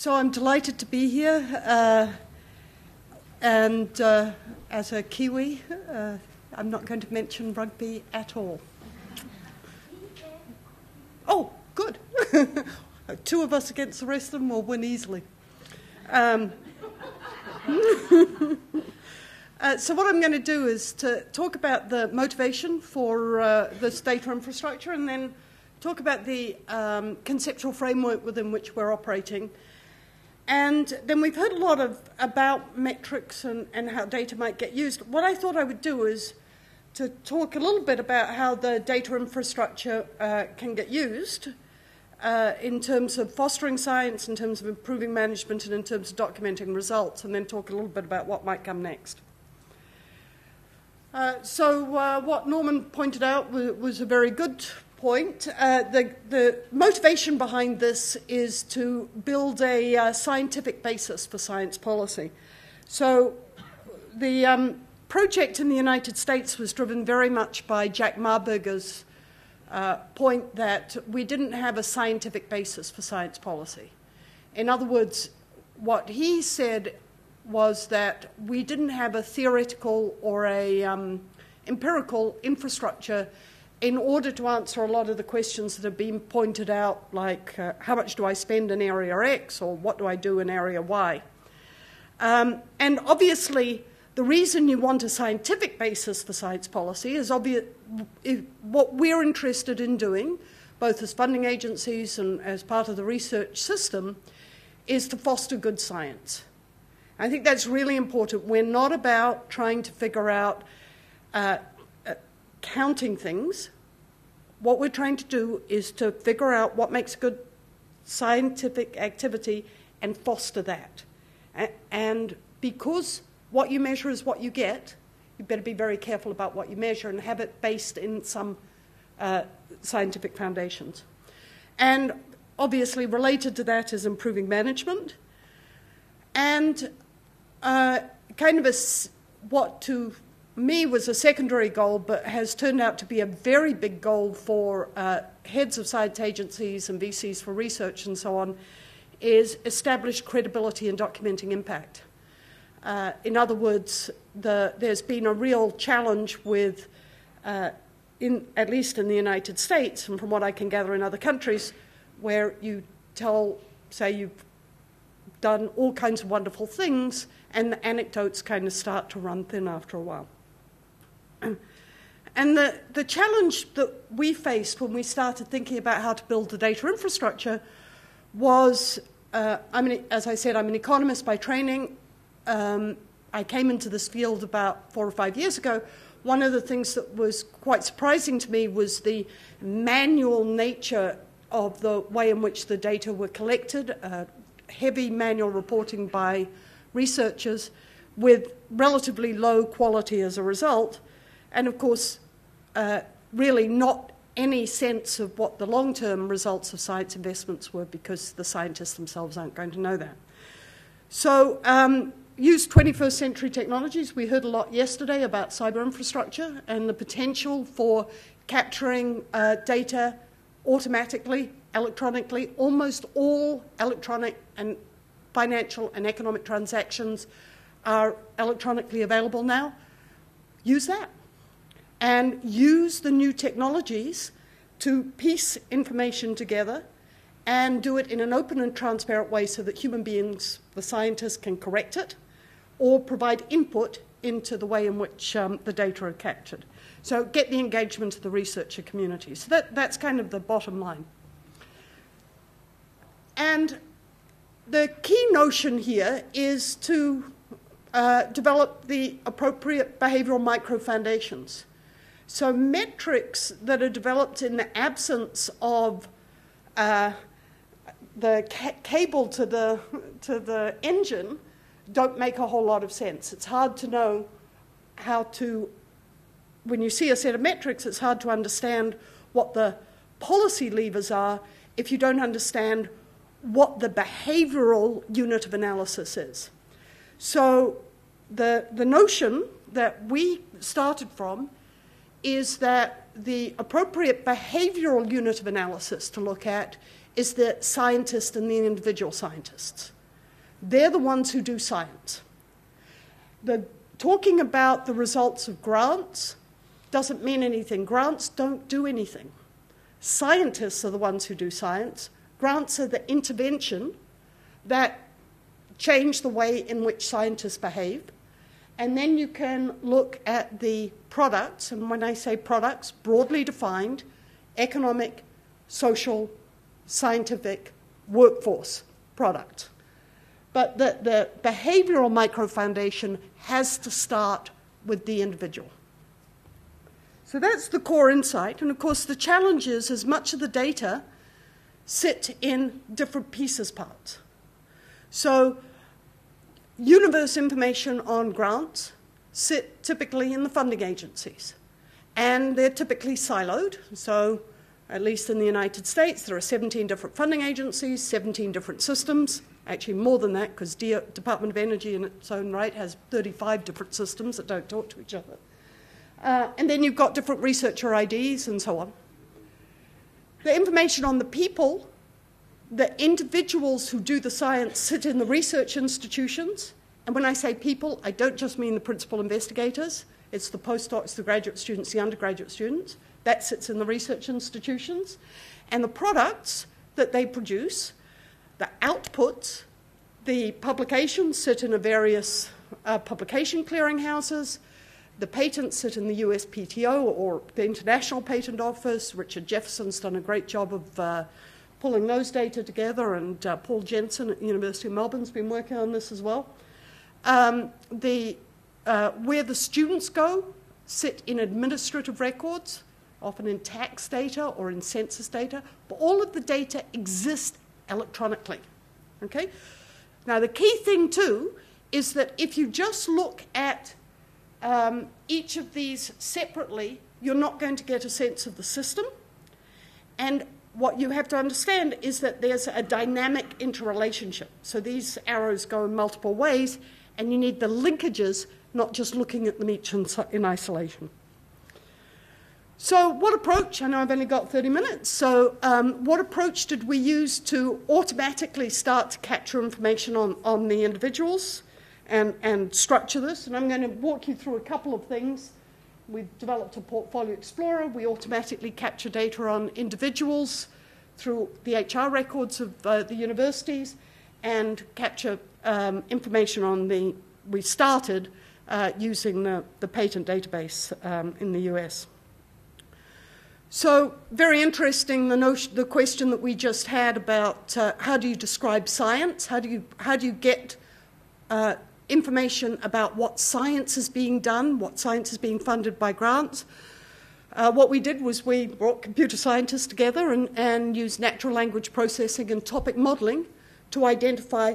So I'm delighted to be here, and as a Kiwi, I'm not going to mention rugby at all. Oh, good. Two of us against the rest of them will win easily. So what I'm going to do is to talk about the motivation for this data infrastructure, and then talk about the conceptual framework within which we're operating. And then we've heard a lot about metrics and how data might get used. What I thought I would do is to talk a little bit about how the data infrastructure can get used in terms of fostering science, in terms of improving management, and in terms of documenting results, and then talk a little bit about what might come next. So what Norman pointed out was a very good point. The motivation behind this is to build a scientific basis for science policy. So the project in the United States was driven very much by Jack Marburger's point that we didn't have a scientific basis for science policy. In other words, what he said was that we didn't have a theoretical or a empirical infrastructure in order to answer a lot of the questions that have been pointed out, like how much do I spend in area X, or what do I do in area Y? And obviously, the reason you want a scientific basis for science policy is what we're interested in doing, both as funding agencies and as part of the research system, is to foster good science. I think that's really important. We're not about trying to figure out counting things. What we're trying to do is to figure out what makes good scientific activity and foster that. And because what you measure is what you get, you better be very careful about what you measure and have it based in some scientific foundations. And obviously related to that is improving management and kind of what to me was a secondary goal, but has turned out to be a very big goal for heads of science agencies and VCs for research and so on, is establish credibility in documenting impact. In other words, there's been a real challenge with, at least in the United States, and from what I can gather in other countries, where you say you've done all kinds of wonderful things, and the anecdotes kind of start to run thin after a while. And the challenge that we faced when we started thinking about how to build the data infrastructure was, as I said, I'm an economist by training. I came into this field about 4 or 5 years ago. One of the things that was quite surprising to me was the manual nature of the way in which the data were collected, heavy manual reporting by researchers with relatively low quality as a result, and of course really not any sense of what the long-term results of science investments were, because the scientists themselves aren't going to know that. So use 21st century technologies. We heard a lot yesterday about cyber infrastructure and the potential for capturing data automatically, electronically. Almost all electronic and financial and economic transactions are electronically available now. Use that. And use the new technologies to piece information together and do it in an open and transparent way so that human beings, the scientists, can correct it or provide input into the way in which the data are captured. So get the engagement of the researcher community. So that's kind of the bottom line. And the key notion here is to develop the appropriate behavioral micro-foundations. So metrics that are developed in the absence of the cable to the engine don't make a whole lot of sense. It's hard to know how to, when you see a set of metrics, it's hard to understand what the policy levers are if you don't understand what the behavioral unit of analysis is. So the notion that we started from is that the appropriate behavioral unit of analysis to look at is the scientist and the individual scientists. They're the ones who do science. Talking about the results of grants doesn't mean anything. Grants don't do anything. Scientists are the ones who do science. Grants are the intervention that change the way in which scientists behave. And then you can look at the products, and when I say products, broadly defined, economic, social, scientific, workforce product. But the behavioral microfoundation has to start with the individual. So that's the core insight. And of course, the challenge is as much of the data sit in different pieces parts. So universe information on grants sit typically in the funding agencies. And they're typically siloed. So at least in the United States, there are 17 different funding agencies, 17 different systems. Actually, more than that, because the Department of Energy in its own right has 35 different systems that don't talk to each other. And then you've got different researcher IDs and so on. The information on the people, the individuals who do the science, sit in the research institutions. And when I say people, I don't just mean the principal investigators. It's the postdocs, the graduate students, the undergraduate students. That sits in the research institutions. And the products that they produce, the outputs, the publications sit in various publication clearinghouses. The patents sit in the USPTO or the International Patent Office. Richard Jefferson's done a great job of pulling those data together, and Paul Jensen at the University of Melbourne's been working on this as well. Where the students go sit in administrative records, often in tax data or in census data, but all of the data exist electronically. Okay? Now the key thing too is that if you just look at each of these separately, you're not going to get a sense of the system. And what you have to understand is that there's a dynamic interrelationship. So these arrows go in multiple ways, and you need the linkages, not just looking at them each in isolation. So what approach? I know I've only got 30 minutes. So what approach did we use to automatically start to capture information on the individuals and structure this? And I'm going to walk you through a couple of things. We've developed a portfolio explorer. We automatically capture data on individuals through the HR records of the universities and capture information on the, we started using the patent database in the US. So very interesting, the question that we just had about how do you describe science? How do you get information about what science is being done, what science is being funded by grants. What we did was we brought computer scientists together and used natural language processing and topic modeling to identify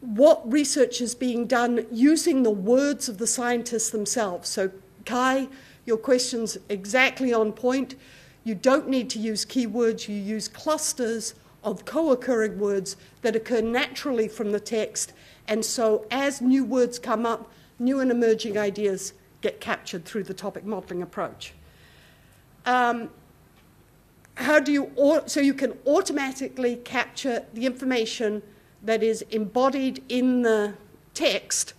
what research is being done using the words of the scientists themselves. So Kai, your question's exactly on point. You don't need to use keywords, you use clusters of co-occurring words that occur naturally from the text. And so as new words come up, new and emerging ideas get captured through the topic modeling approach. So you can automatically capture the information that is embodied in the text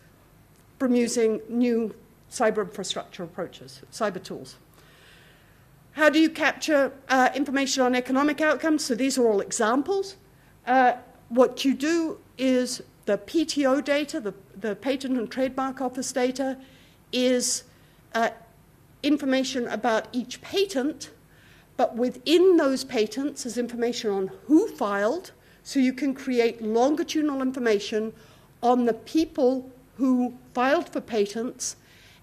from using new cyber infrastructure approaches, cyber tools. How do you capture information on economic outcomes? So these are all examples. What you do is the PTO data, the Patent and Trademark Office data, is information about each patent, but within those patents is information on who filed, so you can create longitudinal information on the people who filed for patents,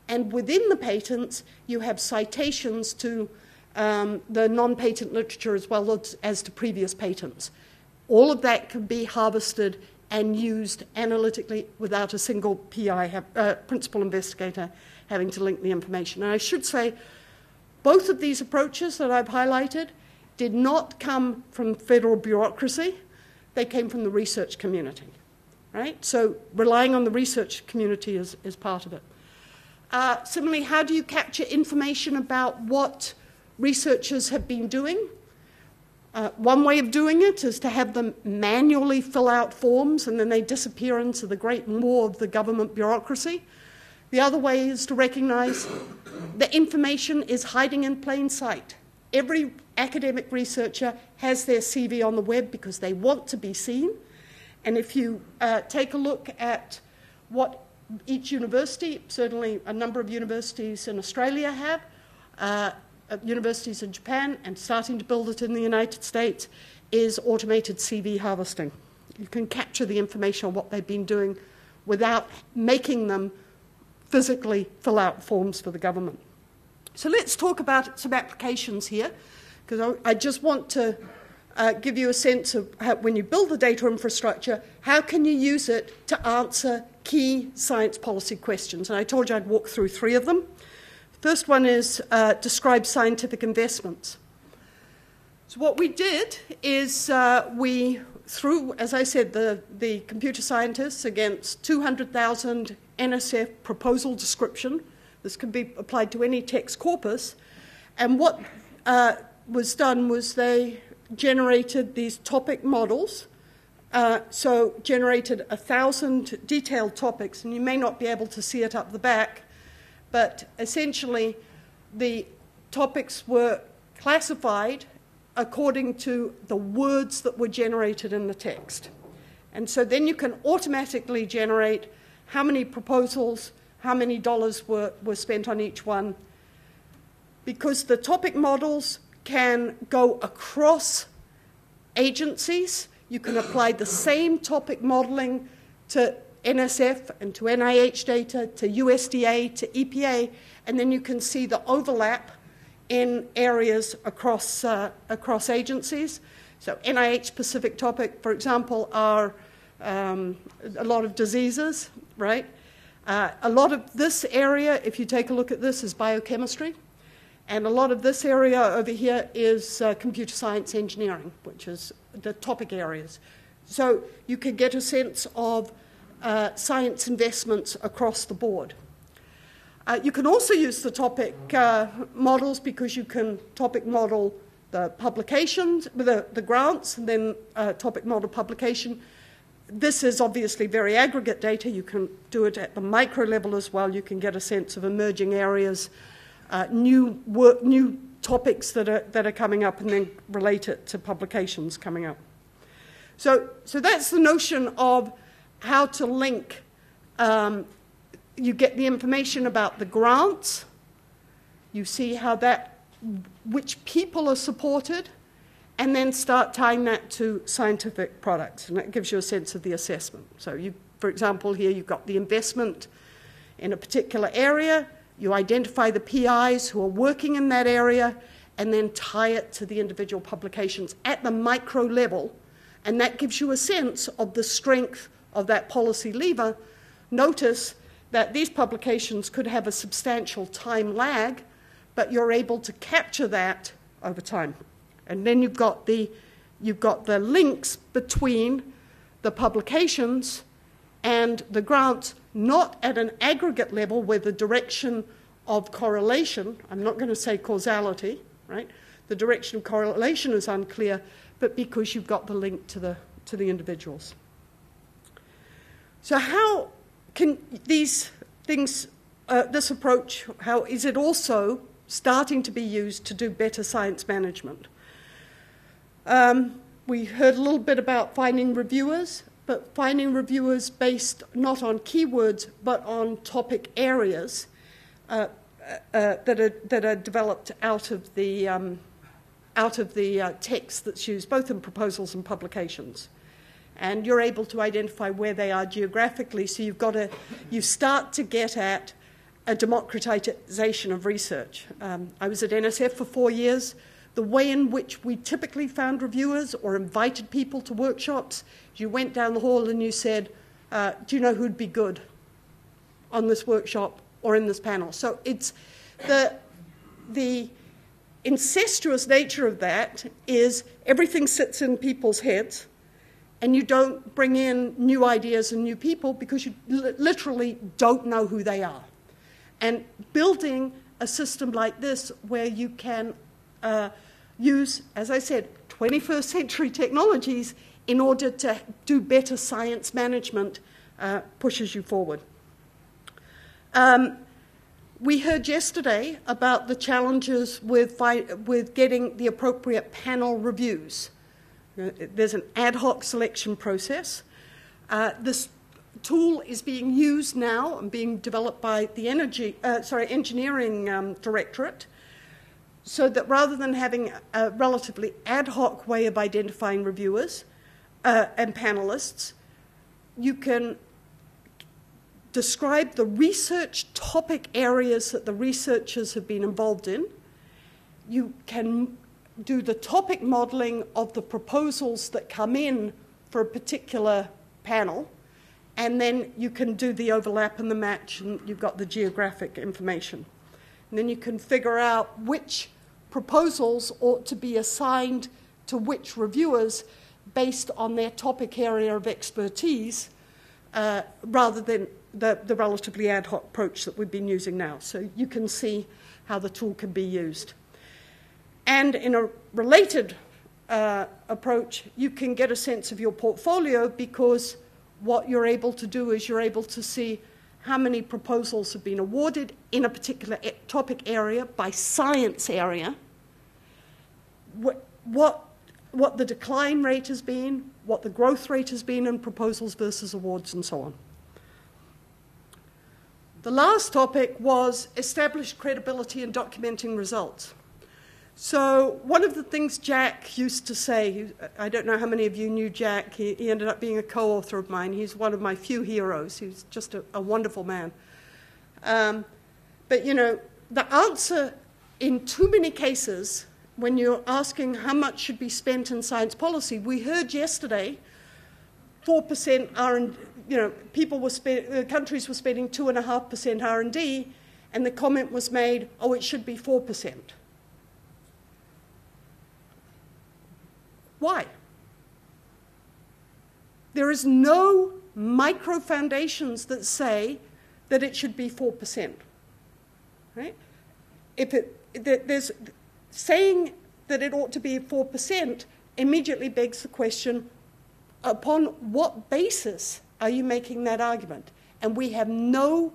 and within the patents you have citations to the non-patent literature as well as to previous patents. All of that can be harvested and used analytically without a single PI, principal investigator, having to link the information. And I should say, both of these approaches that I've highlighted did not come from federal bureaucracy. They came from the research community, right? So relying on the research community is part of it. Similarly, how do you capture information about what researchers have been doing? One way of doing it is to have them manually fill out forms and then they disappear into the great maw of the government bureaucracy. The other way is to recognize the information is hiding in plain sight. Every academic researcher has their CV on the web because they want to be seen. And if you take a look at what each university, certainly a number of universities in Australia have, universities in Japan, and starting to build it in the United States, is automated CV harvesting. You can capture the information on what they've been doing without making them physically fill out forms for the government. So let's talk about some applications here, because I just want to give you a sense of how, when you build the data infrastructure, how can you use it to answer key science policy questions? And I told you I'd walk through three of them. First one is describe scientific investments. So what we did is we threw, as I said, the computer scientists against 200,000 NSF proposal description. This can be applied to any text corpus. And what was done was they generated these topic models. So generated 1,000 detailed topics, and you may not be able to see it up the back, but essentially the topics were classified according to the words that were generated in the text. And so then you can automatically generate how many proposals, how many dollars were spent on each one, because the topic models can go across agencies. You can apply the same topic modeling to NSF and to NIH data, to USDA, to EPA, and then you can see the overlap in areas across, across agencies. So NIH-specific topic, for example, are a lot of diseases, right? A lot of this area, if you take a look at this, is biochemistry. And a lot of this area over here is computer science engineering, which is the topic areas. So you can get a sense of science investments across the board. You can also use the topic models because you can topic model the publications, the grants, and then topic model publication. This is obviously very aggregate data. You can do it at the micro level as well. You can get a sense of emerging areas, new topics that are coming up, and then relate it to publications coming up. So that's the notion of how to link. You get the information about the grants. You see how that, which people are supported, and then start tying that to scientific products. And that gives you a sense of the assessment. So you, for example, here you've got the investment in a particular area. You identify the PIs who are working in that area, and then tie it to the individual publications at the micro level. And that gives you a sense of the strength of that policy lever. Notice that these publications could have a substantial time lag, but you're able to capture that over time. And then you've got the links between the publications and the grants, not at an aggregate level where the direction of correlation, I'm not going to say causality, right? The direction of correlation is unclear, but because you've got the link to the individuals. So how can these things, this approach, how is it also starting to be used to do better science management? We heard a little bit about finding reviewers, but finding reviewers based not on keywords but on topic areas that are developed out of the text that's used both in proposals and publications. And you're able to identify where they are geographically, so you start to get at a democratization of research. I was at NSF for 4 years. The way in which we typically found reviewers or invited people to workshops, you went down the hall and you said, do you know who'd be good on this workshop or in this panel? So it's the incestuous nature of that is everything sits in people's heads, and you don't bring in new ideas and new people because you literally don't know who they are. And building a system like this where you can use, as I said, 21st century technologies in order to do better science management pushes you forward. We heard yesterday about the challenges with getting the appropriate panel reviews. There's an ad hoc selection process. This tool is being used now and being developed by the engineering directorate, so that rather than having a relatively ad hoc way of identifying reviewers and panelists, you can describe the research topic areas that the researchers have been involved in. You can do the topic modeling of the proposals that come in for a particular panel, and then you can do the overlap and the match, and you've got the geographic information. And then you can figure out which proposals ought to be assigned to which reviewers based on their topic area of expertise, rather than the relatively ad hoc approach that we've been using now. So you can see how the tool can be used. And in a related approach, you can get a sense of your portfolio, because what you're able to do is you're able to see how many proposals have been awarded in a particular topic area by science area, what the decline rate has been, what the growth rate has been in proposals versus awards, and so on. The last topic was established credibility in documenting results. So one of the things Jack used to say, I don't know how many of you knew Jack, he ended up being a co-author of mine. He's one of my few heroes. He's just a wonderful man. But you know, the answer in too many cases, when you're asking how much should be spent in science policy, we heard yesterday 4% R&D, you know, countries were spending 2.5% R&D, and the comment was made, oh, it should be 4%. Why? There is no micro foundations that say that it should be 4%. Right? Saying that it ought to be 4% immediately begs the question, upon what basis are you making that argument? And we have no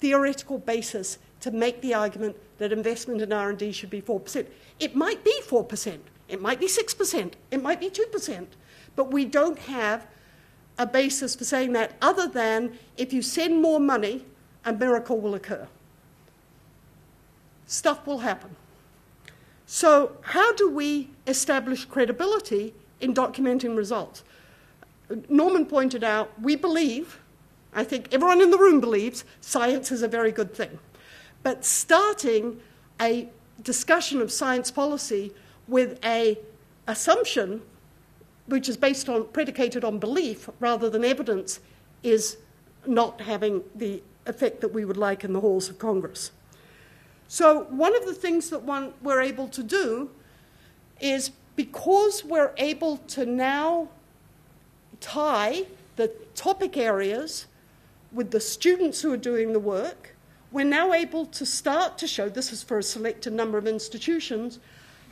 theoretical basis to make the argument that investment in R&D should be 4%. It might be 4%. It might be 6%, it might be 2%, but we don't have a basis for saying that, other than if you send more money, a miracle will occur. Stuff will happen. So how do we establish credibility in documenting results? Norman pointed out, we believe, I think everyone in the room believes, science is a very good thing. But starting a discussion of science policy with an assumption which is predicated on belief rather than evidence is not having the effect that we would like in the halls of Congress. So one of the things that we're able to do is, because we're able to now tie the topic areas with the students who are doing the work, we're now able to start to show, this is for a selected number of institutions,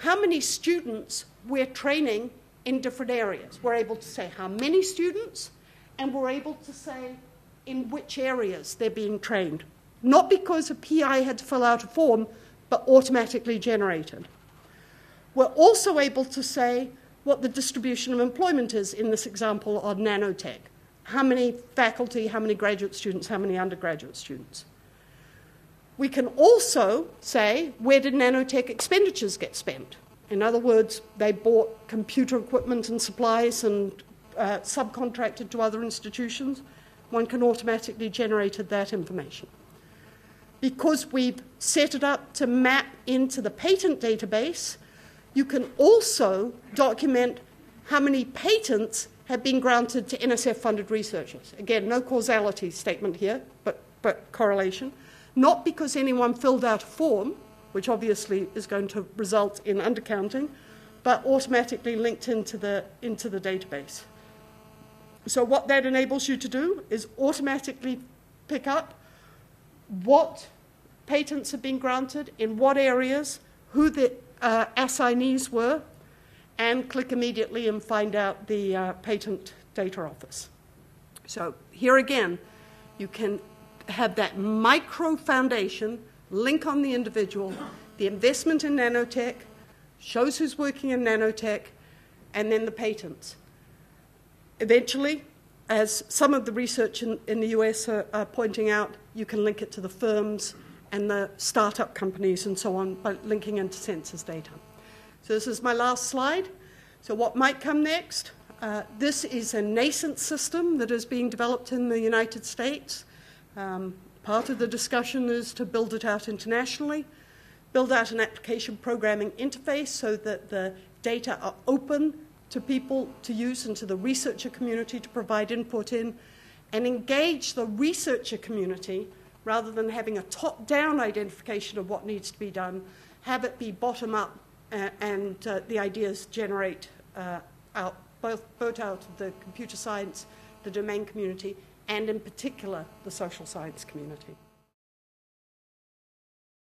how many students we're training in different areas. We're able to say how many students, and we're able to say in which areas they're being trained. Not because a PI had to fill out a form, but automatically generated. We're also able to say what the distribution of employment is, in this example on nanotech. How many faculty, how many graduate students, how many undergraduate students. We can also say, where did nanotech expenditures get spent? In other words, they bought computer equipment and supplies and subcontracted to other institutions. One can automatically generate that information. Because we've set it up to map into the patent database, you can also document how many patents have been granted to NSF-funded researchers. Again, no causality statement here, but correlation. Not because anyone filled out a form, which obviously is going to result in undercounting, but automatically linked into the database. So what that enables you to do is automatically pick up what patents have been granted, in what areas, who the assignees were, and click immediately and find out the patent data office. So here again, you can have that micro foundation, link on the individual, the investment in nanotech, shows who's working in nanotech, and then the patents. Eventually, as some of the research in the US are pointing out, you can link it to the firms and the startup companies and so on by linking into census data. So this is my last slide. So what might come next? This is a nascent system that is being developed in the United States. Part of the discussion is to build it out internationally, build out an application programming interface so that the data are open to people to use and to the researcher community to provide input in, and engage the researcher community rather than having a top-down identification of what needs to be done, have it be bottom-up, and the ideas generate out, both out of the computer science, the domain community, and in particular the social science community.